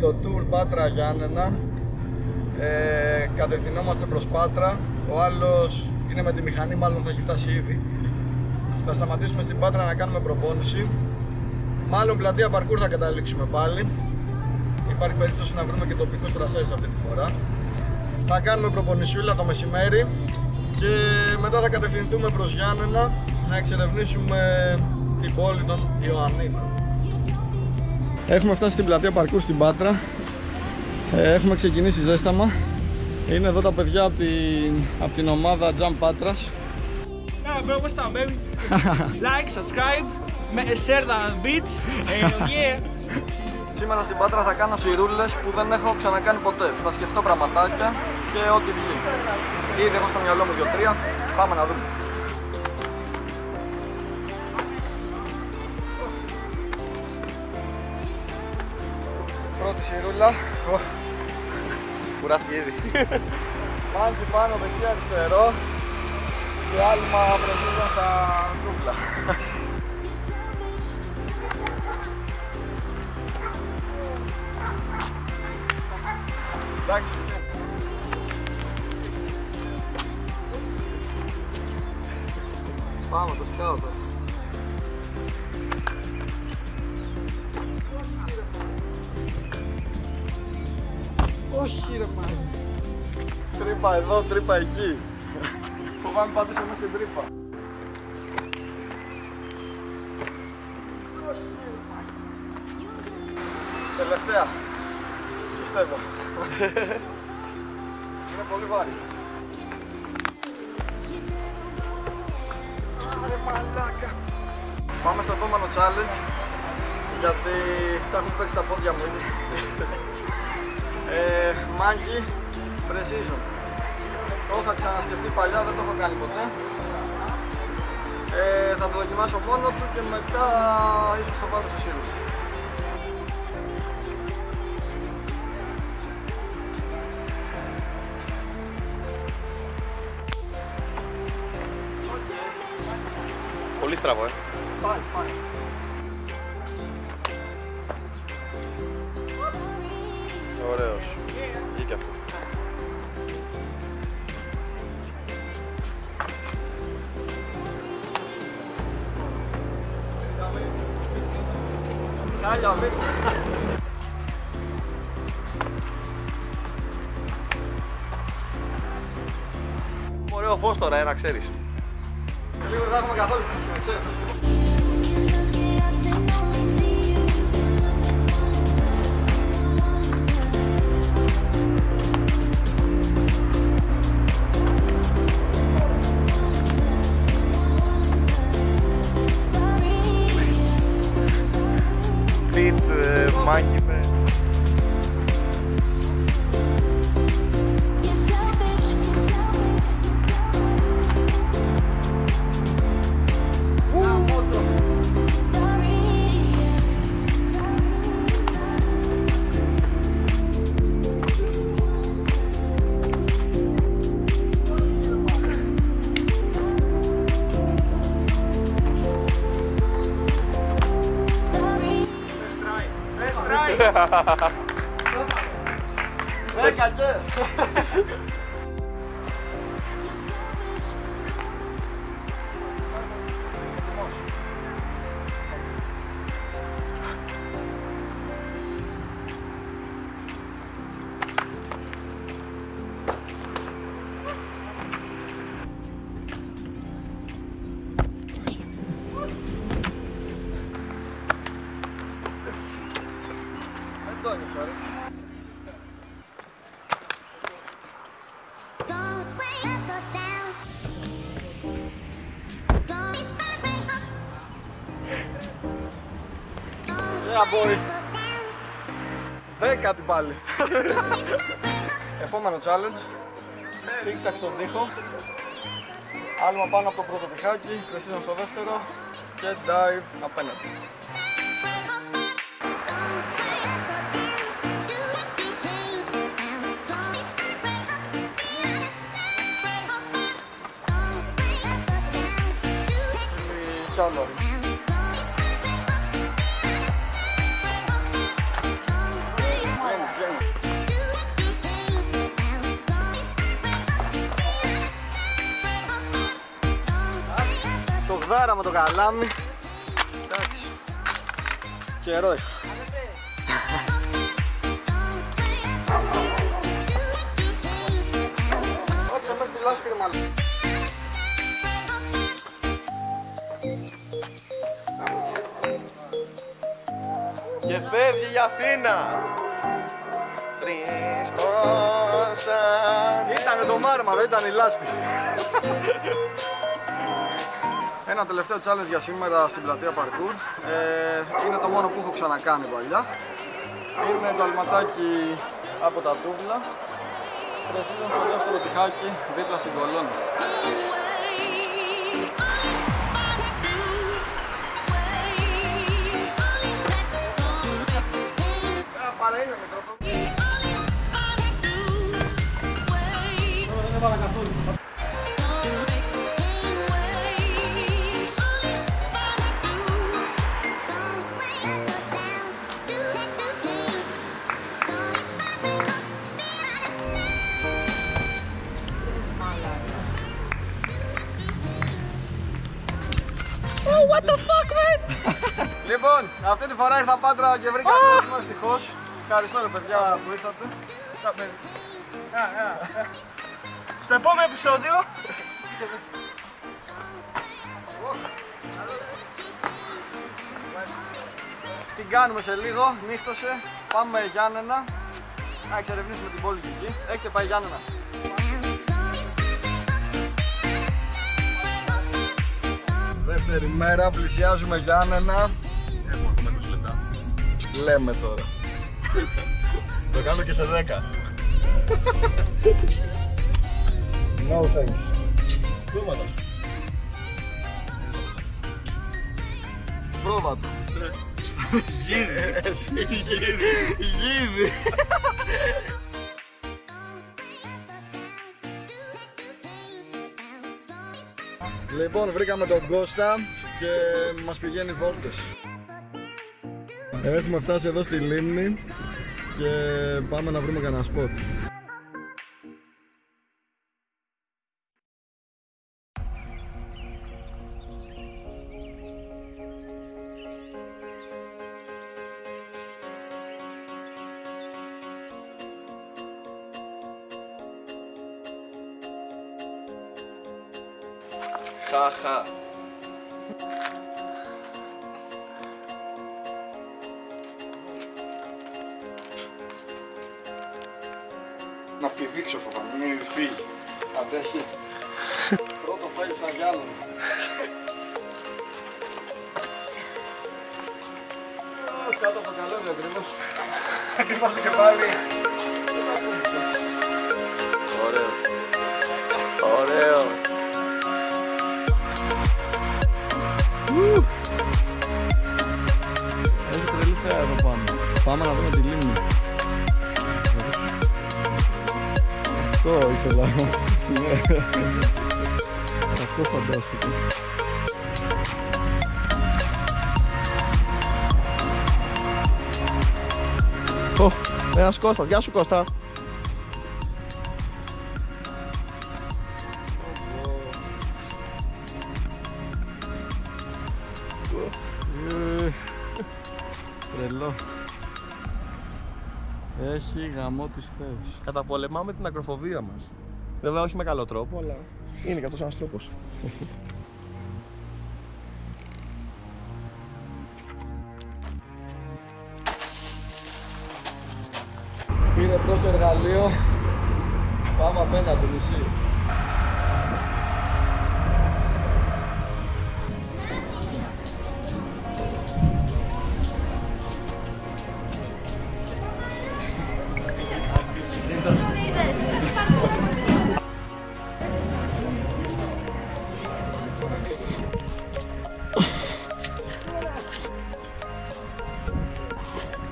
το tour Πάτρα Γιάννενα. Κατευθυνόμαστε προς Πάτρα. Ο άλλος είναι με τη μηχανή, μάλλον θα έχει φτάσει ήδη. Θα σταματήσουμε στην Πάτρα να κάνουμε προπόνηση. Μάλλον πλατεία Parkour θα καταλήξουμε πάλι. Υπάρχει περίπτωση να βρούμε και τοπικούς τρασέρες αυτή τη φορά. Θα κάνουμε προπονησιούλα το μεσημέρι και μετά θα κατευθυνθούμε προς Γιάννενα να εξερευνήσουμε την πόλη των Ιωαννίνων. Έχουμε φτάσει στην πλατεία Parkour στην Πάτρα. Έχουμε ξεκινήσει ζέσταμα. Είναι εδώ τα παιδιά από την ομάδα Jump Patras. Yeah, bro, what's up, baby? Like, subscribe, share the beats, yeah. Σήμερα στην Πάτρα θα κάνω σιρούλες που δεν έχω ξανακάνει ποτέ. Θα σκεφτώ πραγματάκια και ό,τι βγει. Ήδη έχω στο μυαλό μου 2-3. Πάμε να δούμε. Πρώτη σιρούλα. Κουράστηκε ήδη. Μάντζι πάνω, δεξιά, αριστερό. Και άλμα προκύπτω στα ντούπλα. Εντάξει. Πάμε, το σκάω. Όχι ρε μάλλον. Τρύπα εδώ, τρύπα εκεί. Φοβάμαι πατήσω μέσα στην τρύπα. Όχι ρε μάλλον. Τελευταία. Πιστεύω. Είναι πολύ βάρη. Άρε μαλάκα. Πάμε στο επόμενο challenge. Γιατί τα έχουν παίξει τα πόδια μου ήδη. Μάγκη Precision. Το είχα ξανασκεφτεί παλιά, δεν το έχω κάνει ποτέ. Θα το δοκιμάσω μόνο του και μετά ίσως το πάρω σε σύρους. Πολύ στραβό, Πάει, πάει. Ωραίος. Βγήκε αυτό. Κάλια, βίντεο. Ωραίο φως τώρα, να ξέρεις. Σε λίγο δεν θα έχουμε καθόλου φως, ξέρεις. Δέκα και! Δέκα την πάλι. Επόμενο challenge. Τίκτακ στον τοίχο. Άλμα πάνω από το πρώτο τυχάκι, κρεσίζον στο δεύτερο και dive απέναντι. Κι άλλο. Πηδάρα με το καλάμι. Εντάξει. Καιρό έχει. Κάτσε μέχρι τη λάσπη, μάλλον. Και φεύγει για Αθήνα. Ήτανε το μάρμαρο, ήταν η λάσπη. Ένα τελευταίο challenge για σήμερα στην πλατεία Parkour. Είναι το μόνο που έχω ξανακάνει παλιά. Είναι το αλματάκι από τα τούβλα. Προφίλω στο δεύτερο τυχάκι δίπλα στην κολόνα. Παραείλα μικρό το. Δεν έβαλα καθόλου. Oh, what the fuck, man! Λοιπόν, αυτή τη φορά ήρθα Πάτρα και βρήκα κόσμο, ευτυχώς. Ευχαριστώ ρε παιδιά που ήρθατε. Στο επόμενο επεισόδιο. Την κάνουμε σε λίγο, νύχτωσε. Πάμε Γιάννενα. Να εξερευνήσουμε την πόλη και εκεί. Έχετε πάει Γιάννενα? Δεύτερη μέρα, πλησιάζουμε Γιάννενα. Έχουμε ακόμα 20 λεπτά. Λέμε τώρα. Το κάνω και σε 10. No thanks. Πρόβατο. Πρόβατο. Γίδι. Γίδι. Λοιπόν, βρήκαμε τον Κώστα και μας πηγαίνει βόλτες. Έχουμε φτάσει εδώ στη λίμνη και πάμε να βρούμε κανένα σποτ. Χαχα. Να πηδήξω φοβάμαι, μην φύγει. Αντέχει. Πρώτο φάγει σαν γυάλο. Κάτω από καλώδια ακριβώς. Κρυφάσαι και πάλι. Ωραίος. Ωραίος. Έχει τρελή θέα εδώ πάνω. Πάμε να δούμε τη λίμνη. Αυτό ήθελα. Αυτό φαντάστηκε. Ένας Κώστας, γεια σου Κώστα. Τρελό. Έχει γαμό τη θέση. Καταπολεμάμε την ακροφοβία μας. Βέβαια όχι με καλό τρόπο, αλλά είναι και αυτός ένας τρόπος. Πήρε προς το εργαλείο. Πάμε απέναντι νησί.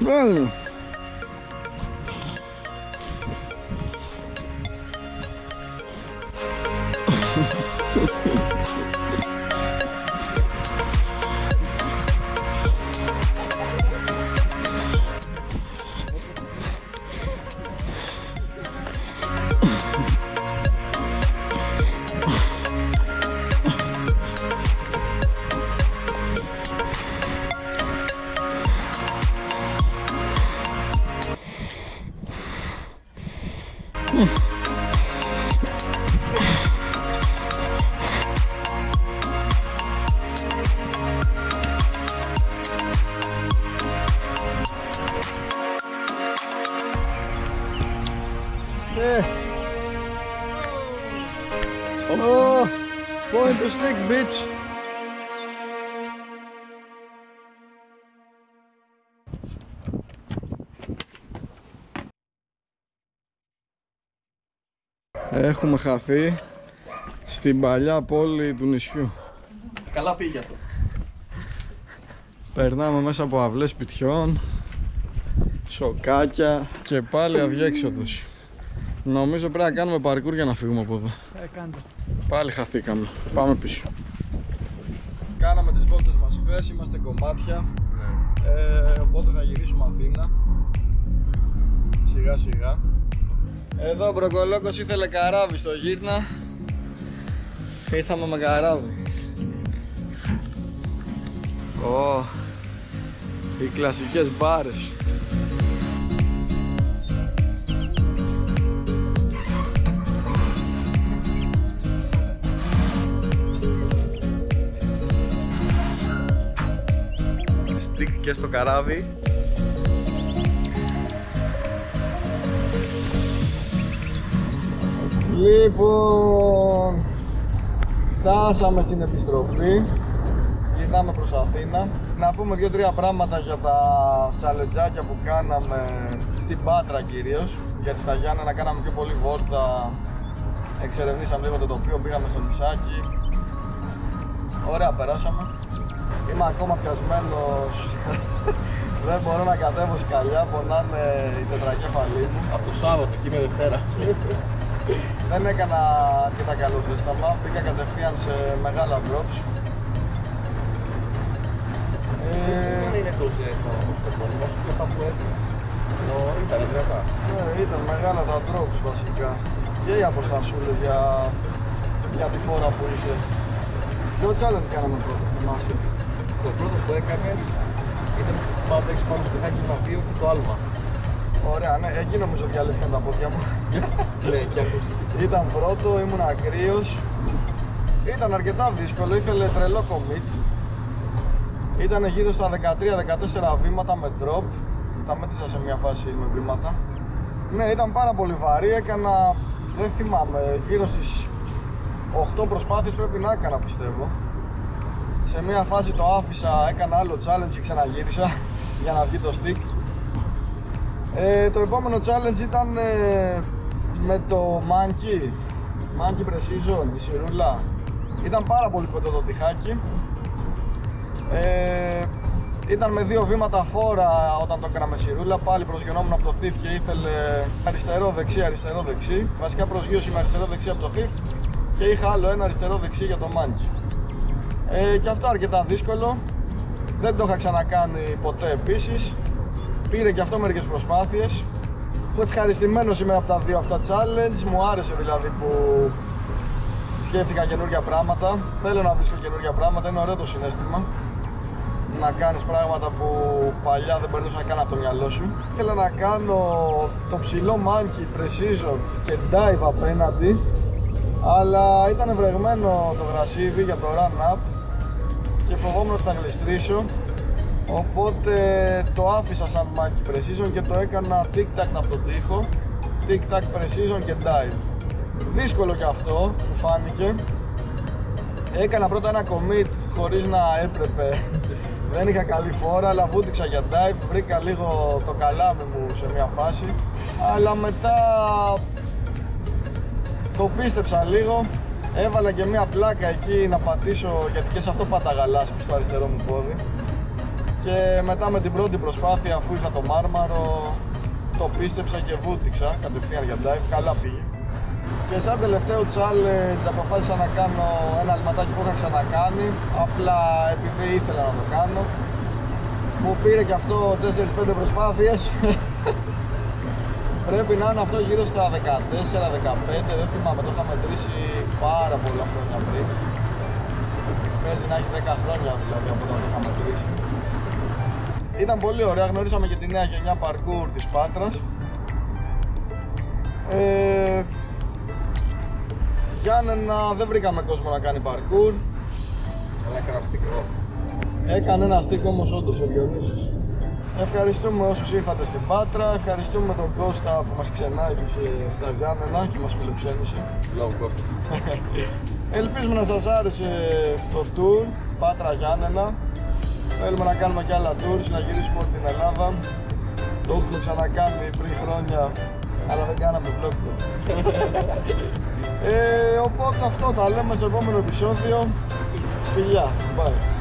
Μάλλον. Oh, point the stick, bitch. Έχουμε χαθεί στην παλιά πόλη του νησιού. Καλά πήγε αυτό. Περνάμε μέσα από αυλές σπιτιών, σοκάκια και πάλι αδιέξοδος. Νομίζω πρέπει να κάνουμε παρκούρ για να φύγουμε από εδώ. Κάντε. Πάλι χαθήκαμε. Πάμε πίσω. Κάναμε τις βόλτες μας χθες, είμαστε κομμάτια. Ναι. Οπότε θα γυρίσουμε Αθήνα. Σιγά σιγά. Εδώ ο Μπροκολόκος ήθελε καράβι στο γύρνα. Ήρθαμε με καράβι. Ω, οι κλασικές μπάρες. Και στο καράβι. Λοιπόν, φτάσαμε στην επιστροφή. Γυρνάμε προς Αθήνα. Να πούμε 2-3 πράγματα για τα τσαλετζάκια που κάναμε στην Πάτρα κυρίως. Γιατί στα Γιάννενα κάναμε πιο πολύ βόλτα. Εξερευνήσαμε λίγο το τοπίο, πήγαμε στο νησάκι. Ωραία, περάσαμε. Είμαι ακόμα πιασμένος, δεν μπορώ να κατέβω σκαλιά, πονάνε οι τετρακέφαλοι μου. Από το Σάββατο και είναι Δευτέρα. Δεν έκανα αρκετά καλό ζέσταμα, πήγα κατευθείαν σε μεγάλα drops. Δεν είναι το ζέσταμα όμως το πολύ, βασικά αυτά που έπαιξε. Ήταν τρέπα. Ναι, ήταν μεγάλα τα drops βασικά και οι αποστασούλες για τη φορά που είχε. Ποιο challenge κάναμε πρώτα, θυμάσαι? Το πρώτο που έκανες ήταν πάνω το έχεις πάνω στο χάκι βαδίου και το άλμα. Ωραία, ναι, εκεί νομίζω διαλύθηκαν τα πόδια μου. Ναι, και ακούστηκε. Ήταν πρώτο, ήμουν ακρίος. Ήταν αρκετά δύσκολο, ήθελε τρελό commit. Ήταν γύρω στα 13-14 βήματα με drop. Τα μέτρησα σε μια φάση με βήματα. Ναι, ήταν πάρα πολύ βαρύ, έκανα, δεν θυμάμαι, γύρω στις 8 προσπάθειες πρέπει να έκανα, πιστεύω. Σε μια φάση το άφησα, έκανα άλλο challenge και ξαναγύρισα για να βγει το stick. Το επόμενο challenge ήταν με το monkey precision, η σιρούλα. Ήταν πάρα πολύ κοντό το τυχάκι. Ήταν με 2 βήματα φόρα όταν το έκανα με σιρούλα. Πάλι προσγειωνόμουν από το thief και ήθελε αριστερό-δεξί, αριστερό-δεξί. Βασικά προσγείωση με αριστερό-δεξί από το thief και είχα άλλο ένα αριστερό-δεξί για το monkey. Και αυτό αρκετά δύσκολο, δεν το είχα ξανακάνει ποτέ επίσης. Πήρε και αυτό μερικές προσπάθειες. Ευχαριστημένος είμαι από τα 2 αυτά challenge, μου άρεσε δηλαδή που σκέφτηκα καινούργια πράγματα. Θέλω να βρίσκω καινούργια πράγματα, είναι ωραίο το συναίσθημα. Να κάνεις πράγματα που παλιά δεν περνούσαν καν από το μυαλό σου. Θέλω να κάνω το ψηλό monkey precision και dive απέναντι. Αλλά ήταν βρεγμένο το γρασίδι για το run-up και φοβόμουν ότι θα γλιστρήσω, οπότε το άφησα σαν monkey precision και το έκανα tic-tac από τον τοίχο, tic-tac precision και dive. Δύσκολο και αυτό που φάνηκε. Έκανα πρώτα ένα commit χωρίς να έπρεπε, δεν είχα καλή φόρα, αλλά βούτυξα για dive, βρήκα λίγο το καλάμι μου σε μια φάση, αλλά μετά το πίστεψα λίγο, έβαλα και μια πλάκα εκεί να πατήσω, γιατί και σε αυτό πάταγα λάσπη στο αριστερό μου πόδι. Και μετά με την πρώτη προσπάθεια, αφού είχα το μάρμαρο, το πίστεψα και βούτυξα κατευθείαν για dive, καλά πήγε. Και σαν τελευταίο challenge αποφάσισα να κάνω ένα λιματάκι που είχα ξανακάνει, απλά επειδή ήθελα να το κάνω. Μου πήρε και αυτό 4-5 προσπάθειες. Πρέπει να είναι αυτό γύρω στα 14-15, δεν θυμάμαι, το είχα μετρήσει πάρα πολλά χρόνια πριν. Παίζει να έχει 10 χρόνια δηλαδή από όταν το είχα μετρήσει. Ήταν πολύ ωραία, γνωρίσαμε και τη νέα γενιά parkour της Πάτρας. Γιάννενα δεν βρήκαμε κόσμο να κάνει parkour. Αλλά έκανα στίκο. Έκανε ένα στίκο όμως όντως ο Διονύσης. Ευχαριστούμε όσους ήρθατε στην Πάτρα. Ευχαριστούμε τον Κώστα που μας ξενάγησε στα Γιάννενα και μας φιλοξένησε. Λόγω Κώστας. Ελπίζουμε να σας άρεσε το tour Πάτρα Γιάννενα. Θέλουμε να κάνουμε και άλλα tours, να γυρίσουμε όλη την Ελλάδα. Το έχουμε ξανακάνει πριν χρόνια, αλλά δεν κάναμε vlog τότε. Οπότε αυτό, τα λέμε στο επόμενο επεισόδιο. Φιλιά, bye.